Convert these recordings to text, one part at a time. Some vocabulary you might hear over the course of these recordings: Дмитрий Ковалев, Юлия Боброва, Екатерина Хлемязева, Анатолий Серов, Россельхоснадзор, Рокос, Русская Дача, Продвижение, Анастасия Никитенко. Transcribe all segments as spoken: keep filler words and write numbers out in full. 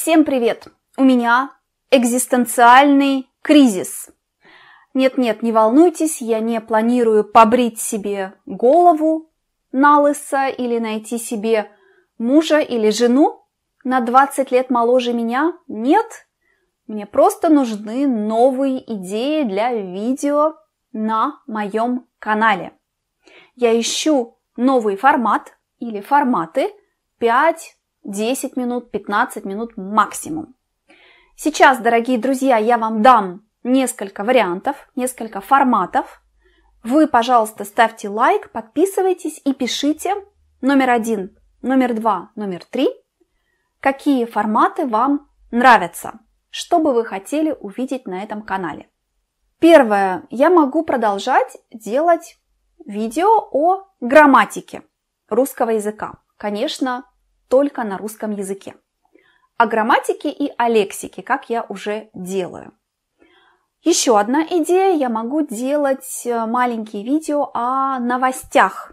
Всем привет! У меня экзистенциальный кризис. Нет-нет, не волнуйтесь, я не планирую побрить себе голову на лысо или найти себе мужа или жену на двадцать лет моложе меня. Нет, мне просто нужны новые идеи для видео на моем канале. Я ищу новый формат или форматы пять десять минут, пятнадцать минут максимум. Сейчас, дорогие друзья, я вам дам несколько вариантов, несколько форматов. Вы, пожалуйста, ставьте лайк, подписывайтесь и пишите номер один, номер два, номер три, какие форматы вам нравятся, что бы вы хотели увидеть на этом канале. Первое. Я могу продолжать делать видео о грамматике русского языка. Конечно, только на русском языке. О грамматике и о лексике, как я уже делаю. Еще одна идея. Я могу делать маленькие видео о новостях,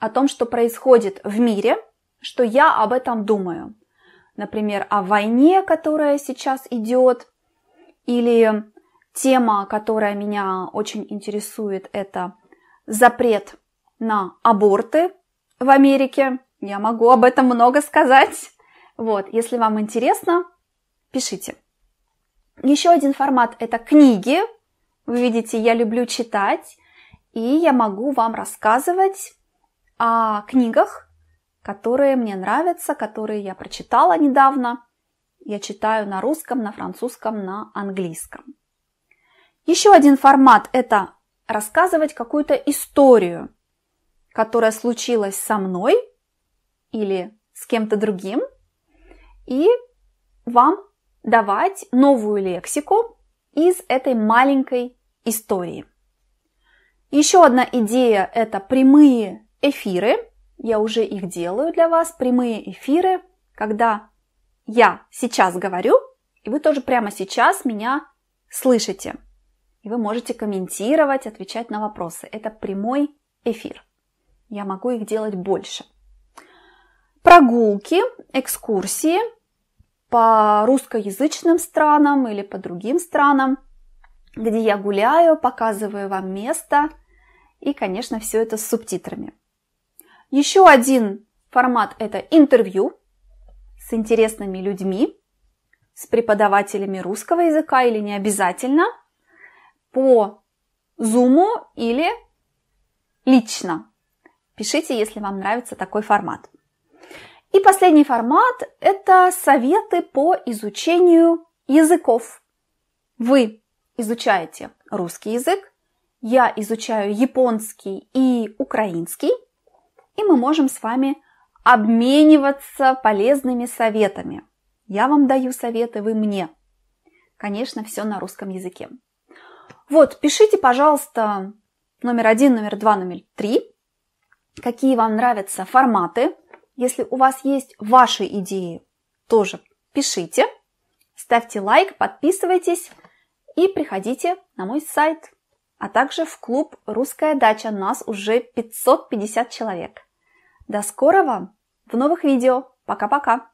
о том, что происходит в мире, что я об этом думаю. Например, о войне, которая сейчас идет, или тема, которая меня очень интересует, это запрет на аборты в Америке. Я могу об этом много сказать. Вот, если вам интересно, пишите. Еще один формат – это книги. Вы видите, я люблю читать. И я могу вам рассказывать о книгах, которые мне нравятся, которые я прочитала недавно. Я читаю на русском, на французском, на английском. Еще один формат – это рассказывать какую-то историю, которая случилась со мной или с кем-то другим, и вам давать новую лексику из этой маленькой истории. Еще одна идея – это прямые эфиры. Я уже их делаю для вас. Прямые эфиры, когда я сейчас говорю, и вы тоже прямо сейчас меня слышите. И вы можете комментировать, отвечать на вопросы. Это прямой эфир. Я могу их делать больше. Прогулки, экскурсии по русскоязычным странам или по другим странам, где я гуляю, показываю вам место, и, конечно, все это с субтитрами. Еще один формат – это интервью с интересными людьми, с преподавателями русского языка или не обязательно, по Зуму или лично. Пишите, если вам нравится такой формат. И последний формат – это советы по изучению языков. Вы изучаете русский язык, я изучаю японский и украинский, и мы можем с вами обмениваться полезными советами. Я вам даю советы, вы мне. Конечно, все на русском языке. Вот, пишите, пожалуйста, номер один, номер два, номер три, какие вам нравятся форматы. Если у вас есть ваши идеи, тоже пишите, ставьте лайк, подписывайтесь и приходите на мой сайт, а также в клуб «Русская дача». Нас уже пятьсот пятьдесят человек. До скорого в новых видео. Пока-пока!